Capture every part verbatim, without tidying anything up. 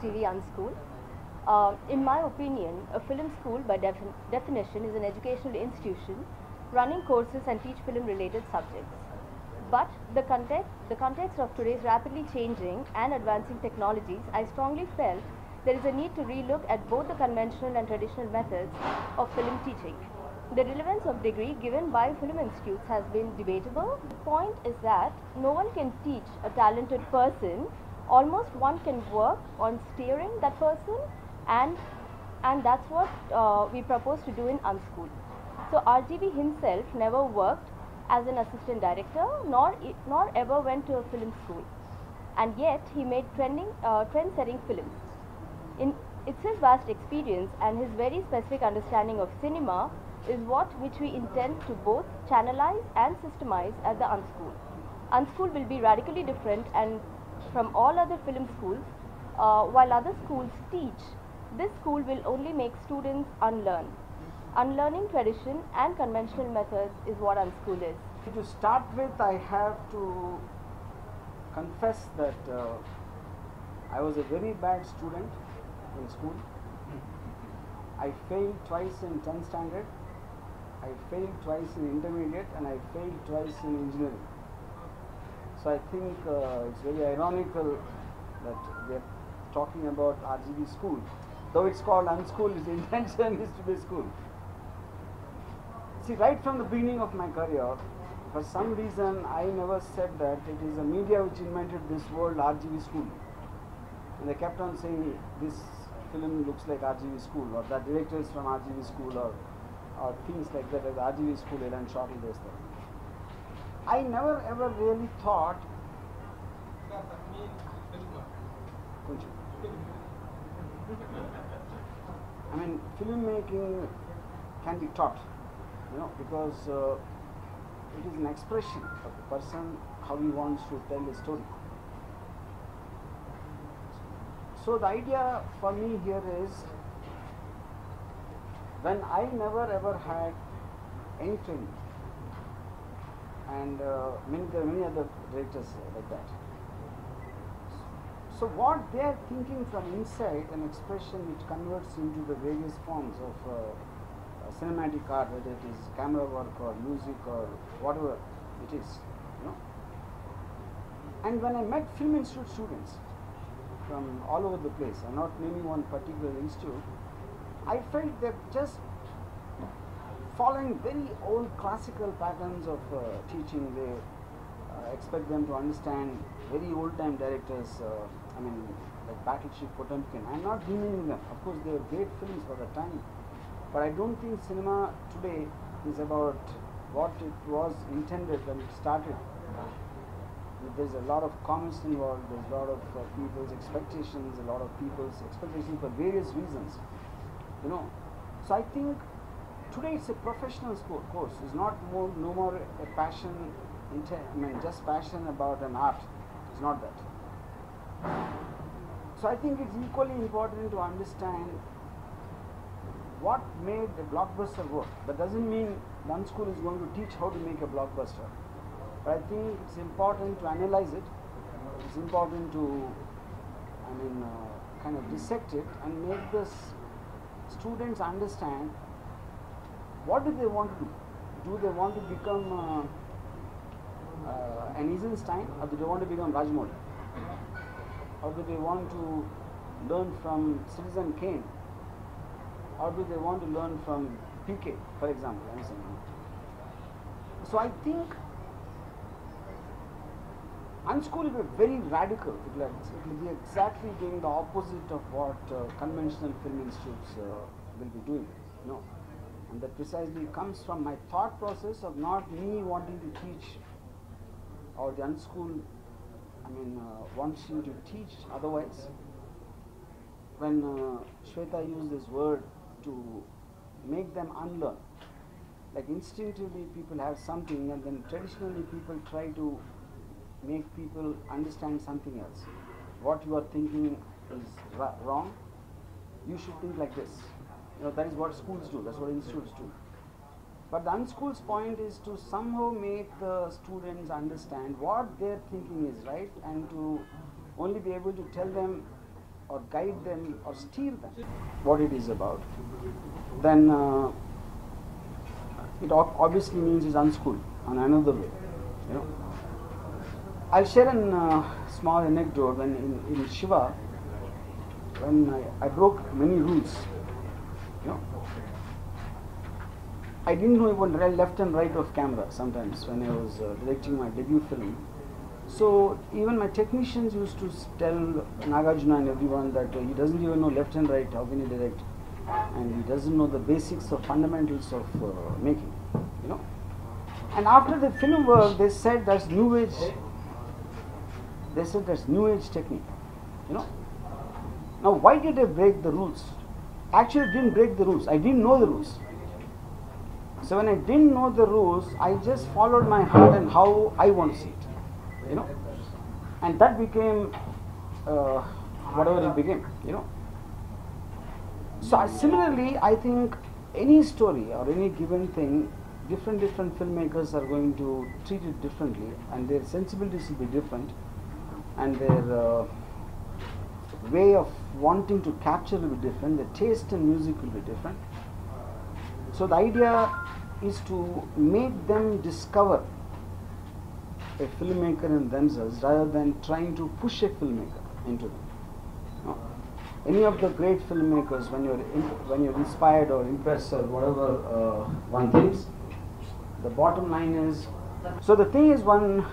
T V and school. Uh, in my opinion, a film school by def definition is an educational institution running courses and teach film related subjects. But the context, the context of today's rapidly changing and advancing technologies, I strongly felt there is a need to relook at both the conventional and traditional methods of film teaching. The relevance of degree given by film institutes has been debatable. The point is that no one can teach a talented person. Almost one can work on steering that person, and and that's what uh, we propose to do in Unschool. So R G V himself never worked as an assistant director, nor nor ever went to a film school, and yet he made trending uh, trend-setting films. In it's his vast experience and his very specific understanding of cinema is what which we intend to both channelize and systemize at the Unschool. Unschool will be radically different and from all other film schools. Uh, while other schools teach, this school will only make students unlearn. Unlearning tradition and conventional methods is what Unschool is. To start with, I have to confess that uh, I was a very bad student in school. I failed twice in tenth standard, I failed twice in intermediate, and I failed twice in engineering. So I think uh, it's very ironical that we are talking about R G V school. Though it's called Unschool, its intention is to be school. See, right from the beginning of my career, for some reason I never said that it is a media which invented this world, R G V school. And they kept on saying this film looks like R G V school, or that director is from R G V school, or, or things like that, as R G V school, and shortly those things. I never ever really thought. I mean, filmmaking can be taught, you know, because uh, it is an expression of the person how he wants to tell the story. So the idea for me here is, when I never ever had any training. And uh, many, there are many other directors like that. So what they are thinking from inside, an expression which converts into the various forms of uh, uh, cinematic art, whether it is camera work or music or whatever it is, you know. And when I met film institute students from all over the place, I'm not naming one particular institute, I felt that just following very old classical patterns of uh, teaching, they uh, expect them to understand very old-time directors, uh, I mean, like Battleship Potemkin. I'm not demeaning them. Of course, they were great films for the time. But I don't think cinema today is about what it was intended when it started. There's a lot of comments involved, there's a lot of uh, people's expectations, a lot of people's expectations for various reasons, you know. So I think today it's a professional school course. It's not more, no more a passion, I mean, just passion about an art. It's not that. So I think it's equally important to understand what made the blockbuster work. That doesn't mean one school is going to teach how to make a blockbuster. But I think it's important to analyze it. It's important to, I mean, uh, kind of dissect it and make the students understand. What do they want to do? Do they want to become uh, uh, an Eisenstein, or do they want to become Rajamouli? Or do they want to learn from Citizen Kane? Or do they want to learn from P K, for example? I'm saying. So I think Unschool will be very radical. It will be exactly doing the opposite of what uh, conventional film institutes uh, will be doing. No. And that precisely comes from my thought process of not me wanting to teach, or the Unschool, I mean, uh, wanting to teach otherwise. When uh, Shweta used this word to make them unlearn, like instinctively people have something, and then traditionally people try to make people understand something else. What you are thinking is ra wrong, you should think like this. You know, that is what schools do, that's what institutes do. But the Unschool's point is to somehow make the students understand what their thinking is, right? And to only be able to tell them or guide them or steer them what it is about, then uh, it obviously means it's unschooled on another way, you know. I'll share a uh, small anecdote. When in, in Shiva, when I, I broke many rules, you know, I didn't know even left and right of camera sometimes when I was uh, directing my debut film. So even my technicians used to tell Nagarjuna and everyone that uh, he doesn't even know left and right, how can he direct, and he doesn't know the basics or fundamentals of uh, making, you know. And after the film work, they said that's new age. They said that's new age technique, you know. Now why did I break the rules? Actually, I didn't break the rules. I didn't know the rules. So when I didn't know the rules, I just followed my heart and how I want to see it, you know. And that became uh, whatever it became, you know. So I, similarly, I think any story or any given thing, different different filmmakers are going to treat it differently, and their sensibilities will be different, and their uh, way of wanting to capture will be different, the taste in music will be different. So the idea is to make them discover a filmmaker in themselves rather than trying to push a filmmaker into them. No. Any of the great filmmakers, when you're in, when you're inspired or impressed or whatever uh, one thinks, the bottom line is. So the thing is, one,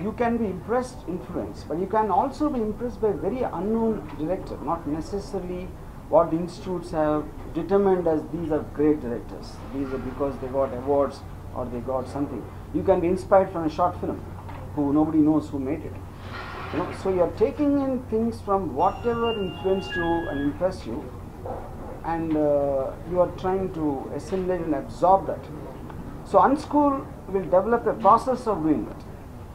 you can be impressed, influenced, but you can also be impressed by a very unknown director, not necessarily what the institutes have determined as these are great directors. These are because they got awards or they got something. You can be inspired from a short film who nobody knows who made it. You know? So you are taking in things from whatever influenced you and impressed you, and uh, you are trying to assimilate and absorb that. So unschool will develop a process of doing that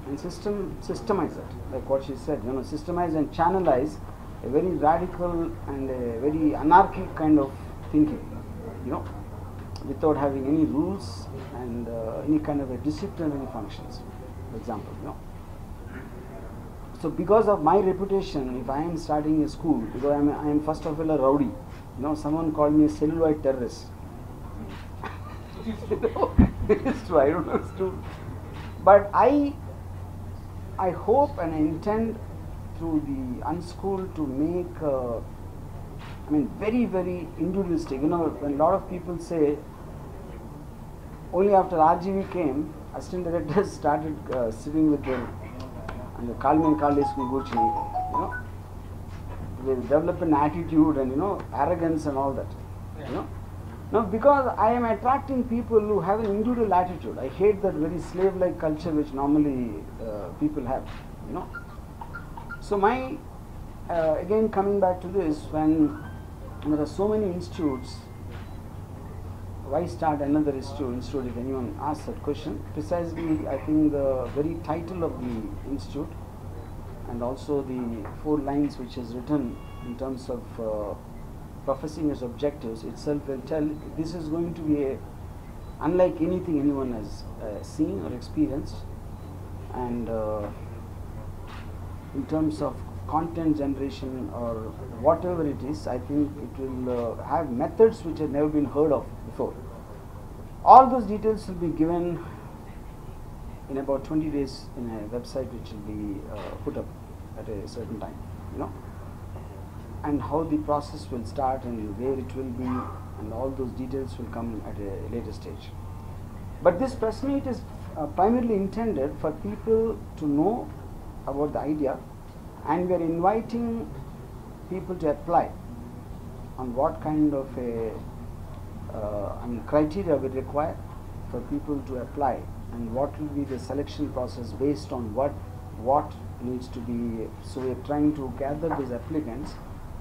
and system, systemize it, like what she said, you know, systemize and channelize a very radical and a very anarchic kind of thinking, you know, without having any rules and uh, any kind of a disciplinary functions, for example, you know. So because of my reputation, if I am starting a school, because I am, I am first of all a rowdy, you know, someone called me a celluloid terrorist. You know, it's true, I don't know, it's true. But I, I hope and I intend through the unschooled to make, uh, I mean, very, very individualistic. You know, when a lot of people say, only after R G V came, assistant directors started uh, sitting with them, and the Kalman Kalli Gucci, you know, they develop an attitude and, you know, arrogance and all that, you know. Now, because I am attracting people who have an individual attitude, I hate that very slave-like culture which normally uh, people have, you know. So my, uh, again coming back to this, when there are so many institutes, why start another institute, institute if anyone asks that question? Precisely, I think the very title of the institute and also the four lines which is written in terms of uh, professing its objectives itself will tell this is going to be a, unlike anything anyone has uh, seen or experienced. And uh, in terms of content generation or whatever it is, I think it will uh, have methods which have never been heard of before. All those details will be given in about twenty days in a website which will be uh, put up at a certain time, you know, and how the process will start and where it will be, and all those details will come at a later stage. But this press meet is uh, primarily intended for people to know about the idea, and we are inviting people to apply on what kind of a uh, I mean criteria we require for people to apply, and what will be the selection process based on what what needs to be. So we are trying to gather these applicants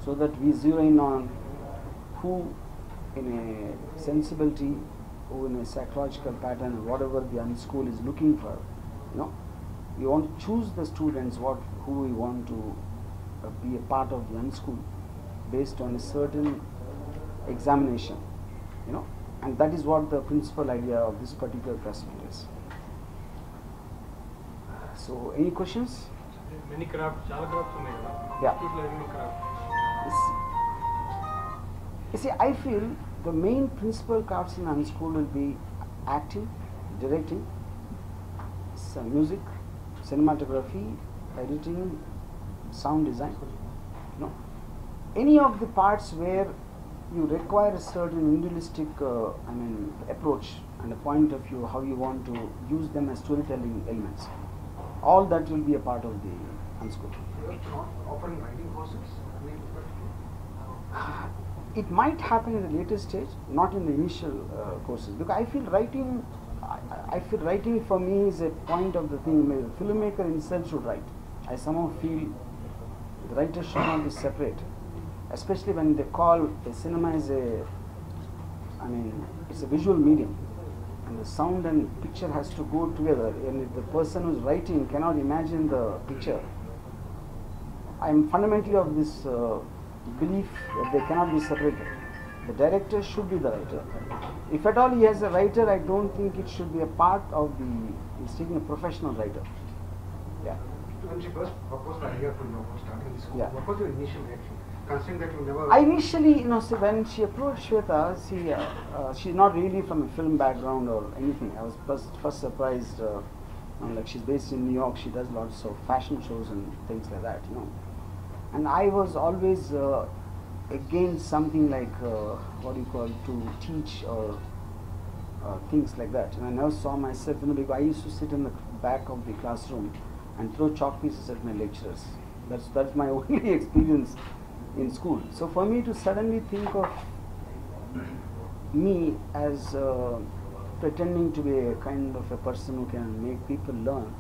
so that we zero in on who in a sensibility, who in a psychological pattern, whatever the unschool is looking for, you know. We want to choose the students what who we want to uh, be a part of the unschool based on a certain examination, you know, and that is what the principal idea of this particular press meet is. So, any questions? many crafts, chala crafts are there. Yeah. Keep learning crafts. You see, I feel the main principal crafts in our school will be acting, directing, some music, cinematography, editing, sound design. No, any of the parts where you require a certain individualistic, uh, I mean, approach and a point of view, how you want to use them as storytelling elements. All that will be a part of the unschooling. You are not offering riding horses? It might happen in the later stage, not in the initial uh, courses. Because I feel writing, I, I feel writing for me is a point of the thing. The filmmaker himself should write. I somehow feel the writer should not be separate. Especially when they call the cinema is a, I mean, it's a visual medium. And the sound and picture has to go together. And if the person who's writing cannot imagine the picture, I'm fundamentally of this uh, belief that they cannot be separated. The director should be the writer. If at all he has a writer, I don't think it should be a part of the, he's taking a professional writer. Yeah. When she first proposed the idea for you starting the school, yeah. What was your initial reaction? Considering that you never... I initially, you know, see, when she approached Shweta, she, uh, uh, she's not really from a film background or anything. I was first, first surprised, uh, you know, like she's based in New York, she does lots of fashion shows and things like that, you know. And I was always uh, against something like, uh, what do you call, to teach or uh, things like that. And I never saw myself, you know, because I used to sit in the back of the classroom and throw chalk pieces at my lecturers. That's, that's my only experience in school. So for me to suddenly think of me as uh, pretending to be a kind of a person who can make people learn.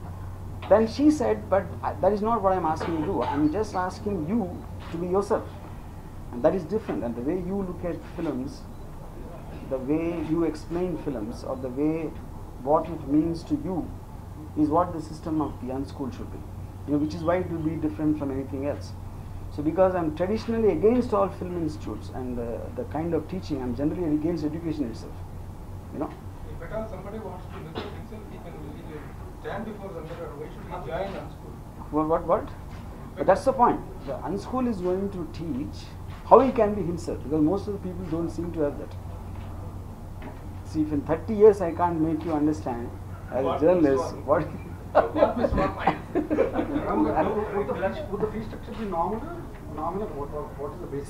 Then she said, but uh, that is not what I'm asking you to do. I'm just asking you to be yourself. And that is different. And the way you look at films, the way you explain films, or the way what it means to you is what the system of the unschooled should be. You know, which is why it will be different from anything else. So because I'm traditionally against all film institutes and the, the kind of teaching, I'm generally against education itself. You know? If at all somebody wants to look at himself, he can really stand before the mirror. Why should he join unschool? Well, what, what? But that's the point. The unschool is going to teach how he can be himself, because most of the people don't seem to have that. See, if in thirty years I can't make you understand, as a journalist, what... So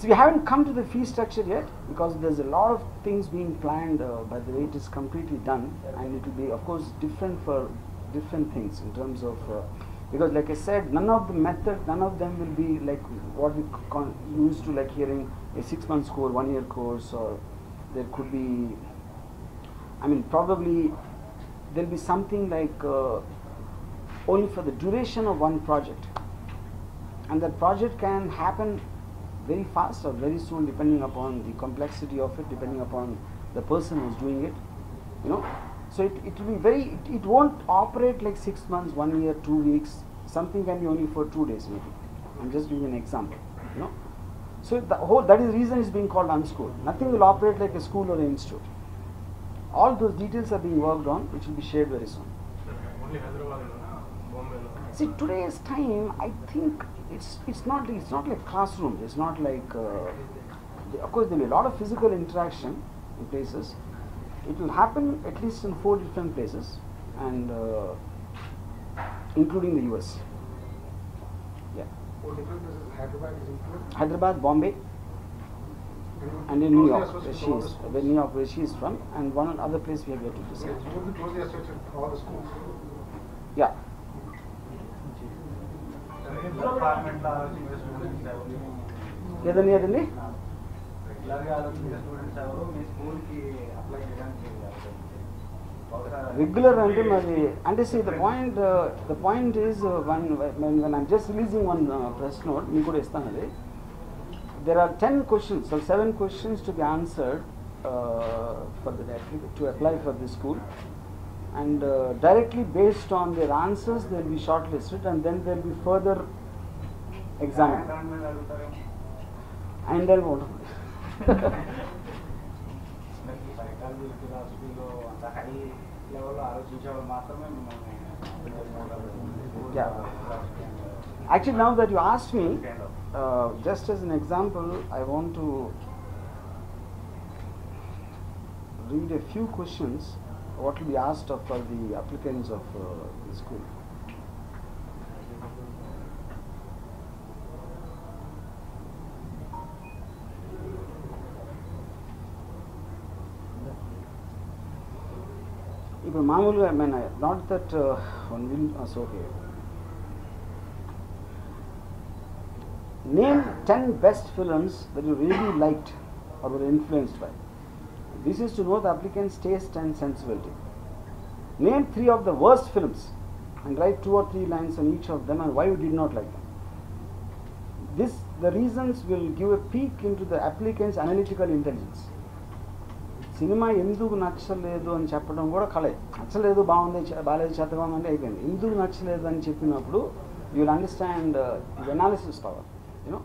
we haven't come to the fee structure yet, because there's a lot of things being planned. Uh, by the way, it is completely done, and it will be, of course, different for different things in terms of uh, because, like I said, none of the method, none of them will be like what we con used to, like hearing a six-month course, one-year course, or there could be. I mean, probably there'll be something like. Uh, only for the duration of one project. And that project can happen very fast or very soon, depending upon the complexity of it, depending upon the person who's doing it, you know. So it, it will be very, it, it won't operate like six months, one year, two weeks, something can be only for two days maybe. I'm just giving an example, you know. So the whole, that is the reason it's being called unschool. Nothing will operate like a school or an institute. All those details are being worked on, which will be shared very soon. See, today's time, I think it's it's not it's not like classroom. It's not like uh, of course there will be a lot of physical interaction in places. It will happen at least in four different places, and uh, including the U S. Yeah. Four different places. Hyderabad is included. Hyderabad, Bombay, and in New York, where she is, where New York, where she is from, and one other place we have yet to visit. Yeah. ఏదన్నీ regular అంటే మరి అంటే see the point the point is one when I'm just releasing one press note మీకు కూడా ఇస్తాను అది there are ten questions or seven questions to be answered for the to apply for the school. And uh, directly based on their answers, they'll be shortlisted, and then they'll be further examined. And then what? Yeah. Actually, now that you asked me, uh, just as an example, I want to read a few questions, what will be asked of for the applicants of uh, the school. I mean, not that uh, one will, uh, so here. Name ten best films that you really liked or were influenced by. This is to know the applicant's taste and sensibility. Name three of the worst films and write two or three lines on each of them and why you did not like them. This, the reasons will give a peek into the applicant's analytical intelligence. Cinema enduku nachaledu ani cheppడం కూడా కలే నచ్చలేదు బాగుంది బాలేదు చేతగాం అంటే అయిపోయింది ఎందుకు నచ్చలేదు అని చెప్పినప్పుడు you will understand uh, the analysis power, you know.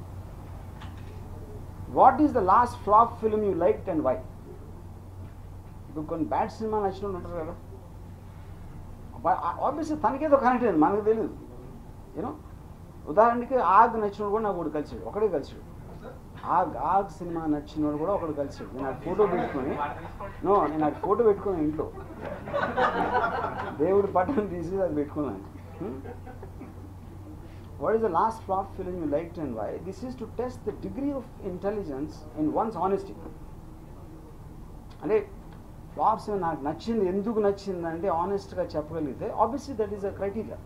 What is the last flop film you liked and why? ఇప్పుడు కొన్ని బ్యాడ్ సినిమా నచ్చినట్టు ఉంటారు కదా, ఆబ్వియస్లీ తనకేదో కనెక్ట్ అయింది మనకు తెలియదు, యూనో. ఉదాహరణకి ఆగ్ నచ్చినోడు కూడా నాకు ఒకటి కలిసాడు ఒకటే కలిసాడు ఆగ్ ఆగ్ సినిమా నచ్చినోడు కూడా ఒకటి కలిసాడు. నేను అది ఫోటో పెట్టుకొని నో నేను అది ఫోటో పెట్టుకుని ఇంట్లో దేవుడి పట్టణం తీసి అది పెట్టుకున్నాను. What is the last flop film you liked and why? This is to test the degree of intelligence in one's honesty. అంటే ఫ్లాప్స్ నాకు నచ్చింది ఎందుకు నచ్చింది అంటే ఆనెస్ట్గా చెప్పగలిగితే obviously that is a criteria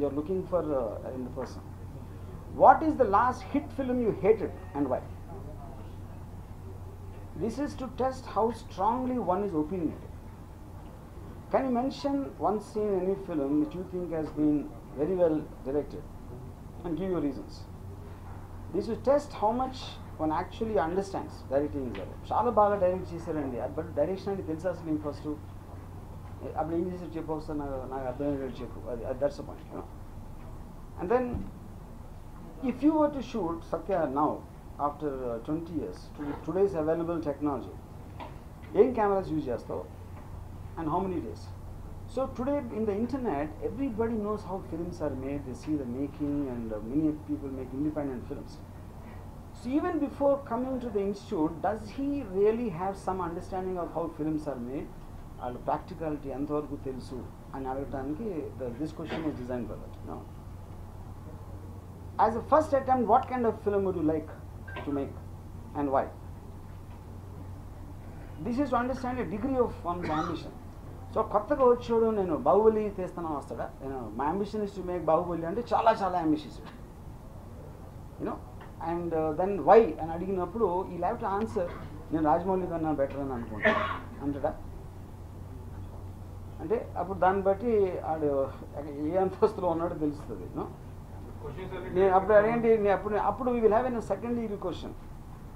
you are looking for in the person. What is the last hit film you hated and why? This is to test how strongly one is opinionated. Can you mention one scene in any film which you think has been very well directed and give your reasons? This will test how much one actually understands directing. Chaala baga direct chesarandi but direction ante telusa asli first appudu em chesadu cheppu oksa na na ardham ayyadu cheppu, that's the point, you know. And then if you were to shoot Satya now after uh, twenty years to today's available technology, em cameras use chestao and how many days? So today in the internet everybody knows how films are made, they see the making and uh, many people make independent films. So even before coming to the institute, does he really have some understanding of how films are made? All practicality, entavaraku telusu ani adagathaniki this question was designed for that. Now, as a first attempt, what kind of film would you like to make and why? This is to understand the degree of one's ambition. So kottaga vachodu nenu Bahubali chestanu vastada, you know, my ambition is to make Bahubali ante chala chala ambitious, you know. And uh, then why and adiginappudu he'll have to answer nenu Rajamouli ganna better ani anukunta antada ante appudu danni batti aadu e anthasthulo unnadu telustadi, no. Nenu appudu arendi nenu appudu appudu we will have a secondary question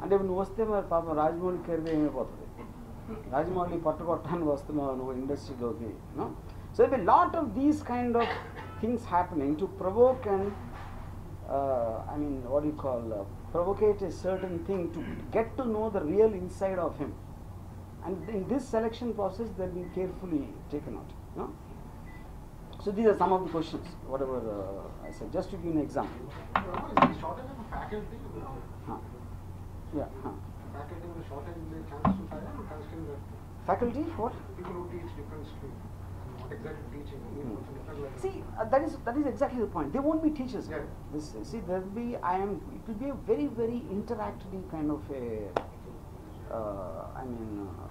ante nu vaste mari paapam Rajamouli kerve em ayipothadi Rajamouli pattukottanu vastunnavu nu industry loki, no. So there will be lot of these kind of things happening to provoke and Uh, I mean, what do you call, uh, provocate a certain thing to get to know the real inside of him. And in this selection process, they've been carefully taken out, you know? So these are some of the questions, whatever uh, I said, just to give an example. Is the shortage of faculty? Huh. Yeah. Huh. Faculty is the shortage in the chance to hire and considering that. Faculty? What? People who teach different skills. Exactly teaching. Mm. See, uh, that is that is exactly the point. They won't be teachers. Yeah. This, see, there will be. I am. It will be a very very interactive kind of a. Uh, I mean, uh,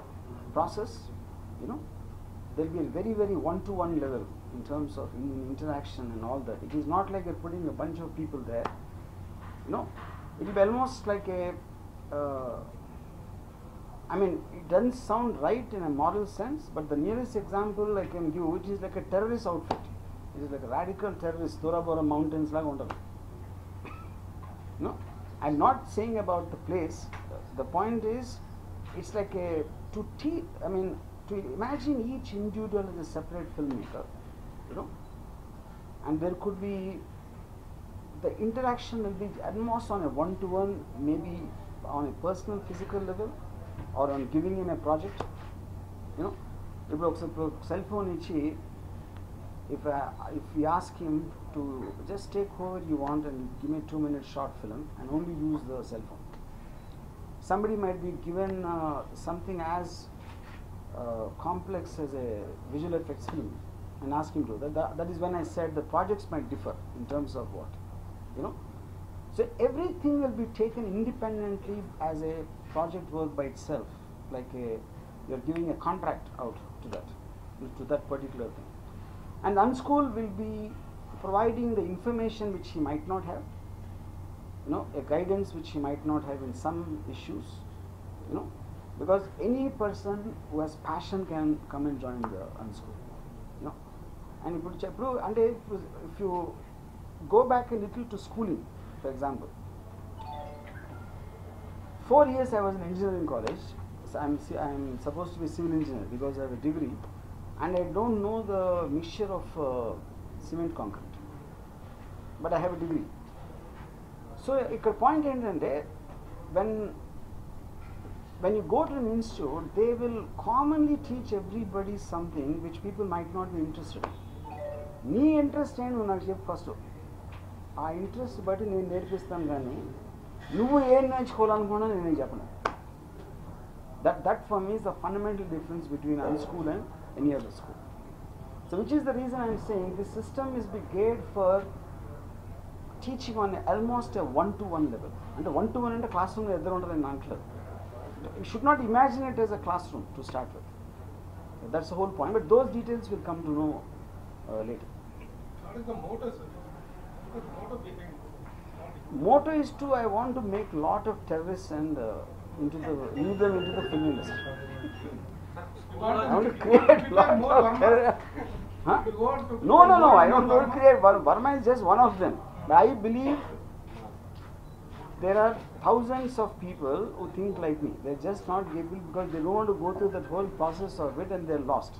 process. You know, there will be a very very one to one level in terms of in interaction and all that. It is not like you're putting a bunch of people there. You know, it will be almost like a. Uh, I mean, it doesn't sound right in a moral sense, but the nearest example I can give, which is like a terrorist outfit, it is like a radical terrorist, Thorabora mountains, like under. No, I'm not saying about the place. The point is, it's like a to teach. I mean, to imagine each individual as a separate filmmaker, you know, and there could be the interaction will be at most on a one-to-one, maybe on a personal, physical level. Or on giving in a project, you know. If cell phone, if uh, if we ask him to just take whoever you want and give me a two minute short film and only use the cell phone. Somebody might be given uh, something as uh, complex as a visual effects film and ask him to. That, that, that is when I said the projects might differ in terms of what, you know. So everything will be taken independently as a project work by itself, like a, you're giving a contract out to that, to that particular thing. And Unschool will be providing the information which he might not have, you know, a guidance which he might not have in some issues, you know, because any person who has passion can come and join the Unschool, you know. And if you go back a little to schooling, for example, four years I was in engineering college, so I'm, I'm supposed to be civil engineer because I have a degree, and I don't know the mixture of uh, cement concrete, but I have a degree. So at a point in there, when when you go to an institute, they will commonly teach everybody something which people might not be interested in. Me interest ಏನು నాకు చెప్పు first ఆ interest బట్టి నేను నేర్పిస్తాను కానీ నువ్వు ఏం నేర్చుకోవాలనుకున్నా నేను చెప్పను. That that for me is the fundamental difference between our school and any other school. So which is the reason I am saying this system is geared for teaching on almost a one-to-one level. And the one-to-one in the classroom is other than non-club. You should not imagine it as a classroom to start with. That's the whole point. But those details will come to know uh, later. What is the motor, sir? What is the motor behind it? Motor is to, I want to make a lot of terrorists and uh, into the, lead them into the film industry. I want to create lot of terror. Huh? No, no, no. I don't want to create Varma. Varma is just one of them. But I believe there are thousands of people who think like me. They're just not able because they don't want to go through that whole process of it and they're lost.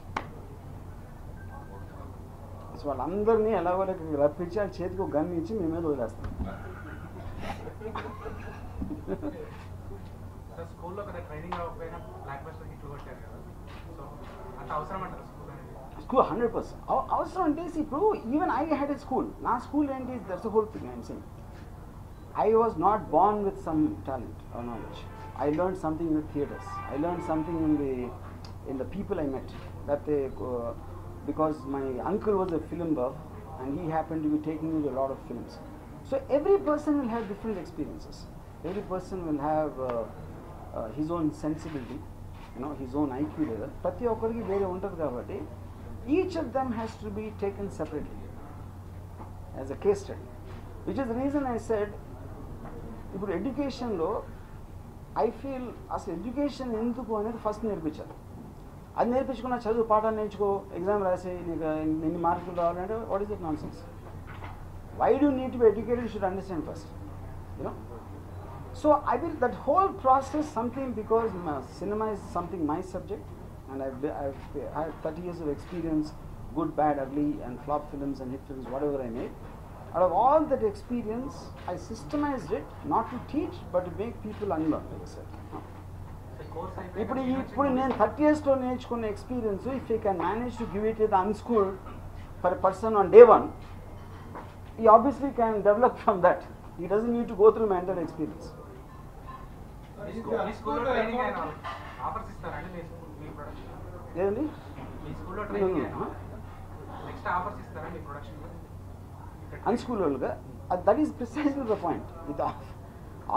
So, all of them are allowed to grab it and take a gun and take it. The school of the training of blackbuster hit over there. School one hundred percent. Avasram ante see, bro, even I had a school. Now school and is, that's the whole thing I am saying. I was not born with some talent or knowledge. I learned something in the theatres. I learned something in the in the people I met. That they, uh, because my uncle was a film buff and he happened to be taking me to a lot of films. So every person will have different experiences. Every person will have uh, uh, his own sensibility. You know, his own I Q level. Prati okkariki vere untadu kabatti each of them has to be taken separately as a case study. Which is the reason I said, ippudu education lo I feel as education enduku anedi first nerpicharu. Adi nerpichukona chaduvu paathalu nenchuko exam rase neeku enni markuలు రావాలంటే what is that nonsense? Why do you need to be educated? You should understand first. You know? So I will, that whole process something, because my cinema is something my subject and I've, I've, I have thirty years of experience, good, bad, ugly and flop films and hit films, whatever I made. Out of all that experience, I systemized it, not to teach, but to make people unlearn, like I said. thirty years to experience, if you can manage to give it to the unschooled for a person on day one, he obviously can develop from that. He doesn't need to go through mental experience. Unschooled, that is precisely the point. The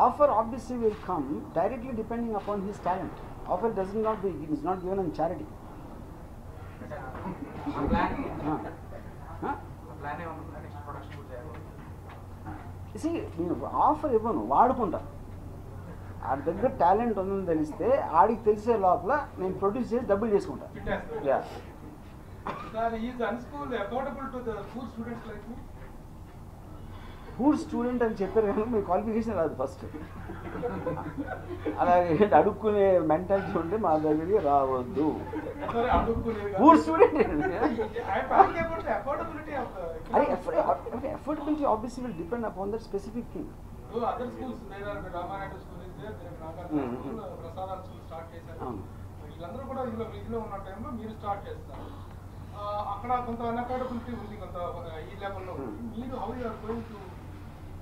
offer obviously will come directly depending upon his talent. Offer does not be, it is not given on charity. You see, offer even vadukunta. At the good talent on the list, Adi Tilsa Lopla, name produces double J Sunda. Yeah. Sir, is Unschool affordable to the poor students like me? Poor student and Cheper, my qualification are the first. Adukune mental children, Mother Rav do. Poor student? I'm talking about the affordability of the. Affordability obviously will depend upon that specific thing. So other schools, there are Ramanatha schools. Start అక్కడ కొంత అనకాడబిలిటీ ఉంది కొంత ఈ లెవెల్లో మీరు how you are going to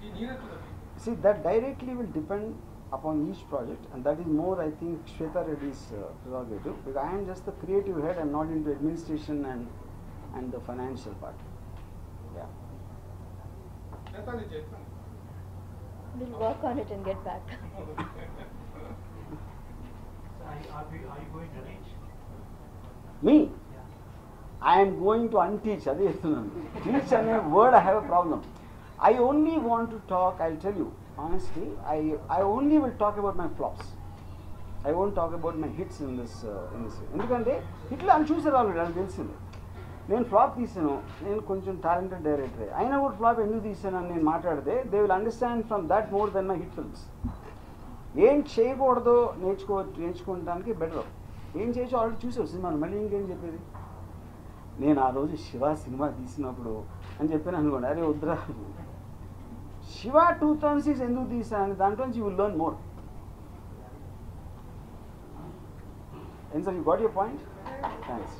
the nearer to the see that directly will depend upon each project and that is more I think Shweta Reddy's uh, prerogative because I am just the creative head and not into administration and and the financial part yeah Shweta Reddy we'll work on it and get back Are you, are you going to teach? Me? Yeah. I am going to unteach. Teach and a word I have a problem. I only want to talk, I'll tell you, honestly, I, I only will talk about my flops. I won't talk about my hits in this uh, in this way. Because I will choose it already, I will tell you. When flop is, you know, I'm a talented director. I know what flop is, they will understand from that more than my hit films. ఏం చేయకూడదు నేర్చుకో నేర్చుకోవడానికి better ఏం చేసి already చూసావు సినిమాను మళ్ళీ ఇంకేం చెప్పేది నేను ఆ రోజు శివ సినిమా తీసినప్పుడు అని చెప్పాను అనుకోండి అరే వద్దురా శివ టూ థౌసండ్ సిక్స్ ఎందుకు తీసాను దాంట్లో you will learn more and so you got your point thanks